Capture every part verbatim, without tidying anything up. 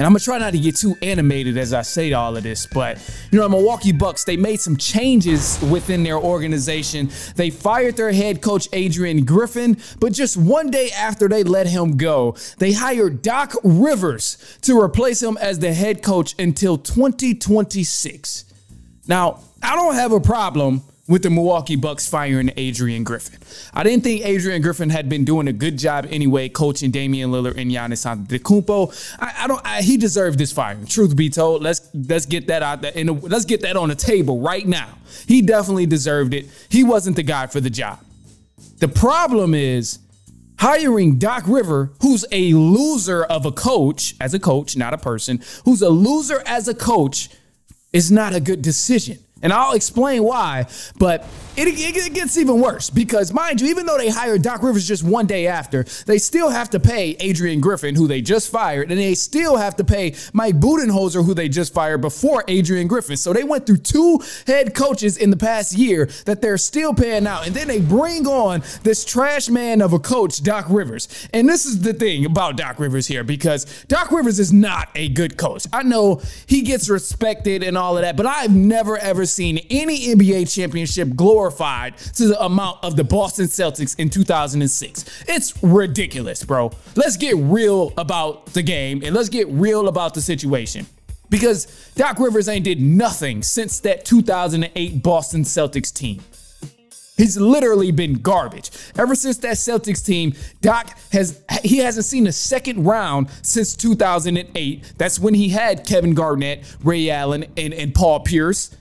And I'm going to try not to get too animated as I say all of this, but, you know, the Milwaukee Bucks, they made some changes within their organization. They fired their head coach, Adrian Griffin, but just one day after they let him go, they hired Doc Rivers to replace him as the head coach until twenty twenty-six. Now, I don't have a problem with the Milwaukee Bucks firing Adrian Griffin. I didn't think Adrian Griffin had been doing a good job anyway coaching Damian Lillard and Giannis Antetokounmpo. I, I don't. I, he deserved this firing. Truth be told, let's let's get that out there and let's get that on the table right now. He definitely deserved it. He wasn't the guy for the job. The problem is hiring Doc River, who's a loser of a coach as a coach, not a person, who's a loser as a coach, is not a good decision. And I'll explain why, but it, it, it gets even worse because, mind you, even though they hired Doc Rivers just one day after, they still have to pay Adrian Griffin, who they just fired, and they still have to pay Mike Budenholzer, who they just fired before Adrian Griffin. So they went through two head coaches in the past year that they're still paying out, and then they bring on this trash man of a coach, Doc Rivers. And this is the thing about Doc Rivers here, because Doc Rivers is not a good coach. I know he gets respected and all of that, but I've never, ever seen any N B A championship glorified to the amount of the Boston Celtics in two thousand six. It's ridiculous, bro. Let's get real about the game and let's get real about the situation, because Doc Rivers ain't did nothing since that two thousand eight Boston Celtics team. He's literally been garbage. Ever since that Celtics team, Doc has he hasn't seen a second round since two thousand eight. That's when he had Kevin Garnett, Ray Allen, and, and Paul Pierce.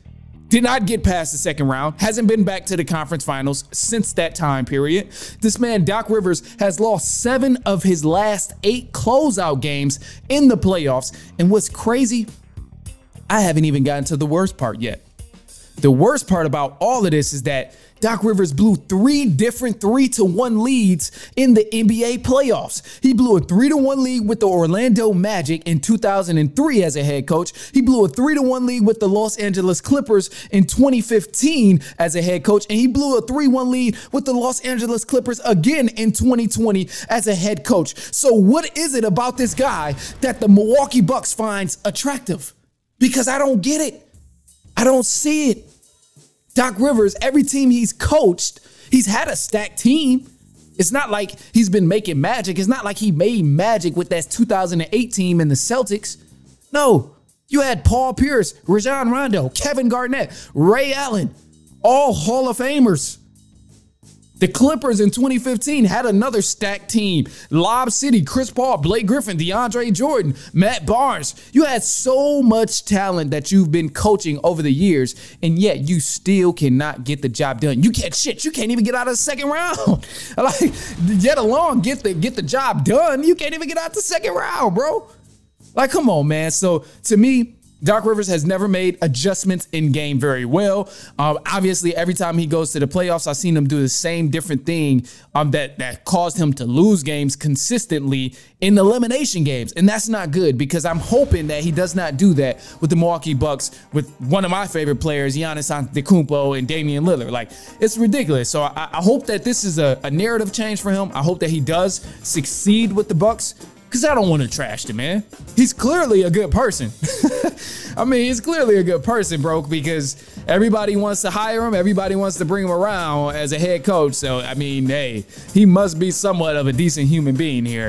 Did not get past the second round, hasn't been back to the conference finals since that time period. This man, Doc Rivers, has lost seven of his last eight closeout games in the playoffs. And what's crazy, I haven't even gotten to the worst part yet. The worst part about all of this is that Doc Rivers blew three different three to one leads in the N B A playoffs. He blew a three to one lead with the Orlando Magic in two thousand three as a head coach. He blew a three to one lead with the Los Angeles Clippers in twenty fifteen as a head coach. And he blew a three one lead with the Los Angeles Clippers again in twenty twenty as a head coach. So what is it about this guy that the Milwaukee Bucks finds attractive? Because I don't get it. I don't see it. Doc Rivers, every team he's coached, he's had a stacked team. It's not like he's been making magic. It's not like he made magic with that two thousand eight team and the Celtics. No, you had Paul Pierce, Rajon Rondo, Kevin Garnett, Ray Allen, all Hall of Famers. The Clippers in twenty fifteen had another stacked team. Lob City, Chris Paul, Blake Griffin, DeAndre Jordan, Matt Barnes. You had so much talent that you've been coaching over the years, and yet you still cannot get the job done. You can't shit. You can't even get out of the second round. Like, yet alone, get the, get the job done. You can't even get out the second round, bro. Like, come on, man. So, to me, Doc Rivers has never made adjustments in game very well. Um, obviously, every time he goes to the playoffs, I've seen him do the same different thing um, that, that caused him to lose games consistently in elimination games. And that's not good, because I'm hoping that he does not do that with the Milwaukee Bucks with one of my favorite players, Giannis Antetokounmpo and Damian Lillard. Like, it's ridiculous. So I, I hope that this is a, a narrative change for him. I hope that he does succeed with the Bucks, because I don't want to trash the man. He's clearly a good person. I mean, he's clearly a good person, bro, because everybody wants to hire him. Everybody wants to bring him around as a head coach. So, I mean, hey, he must be somewhat of a decent human being here.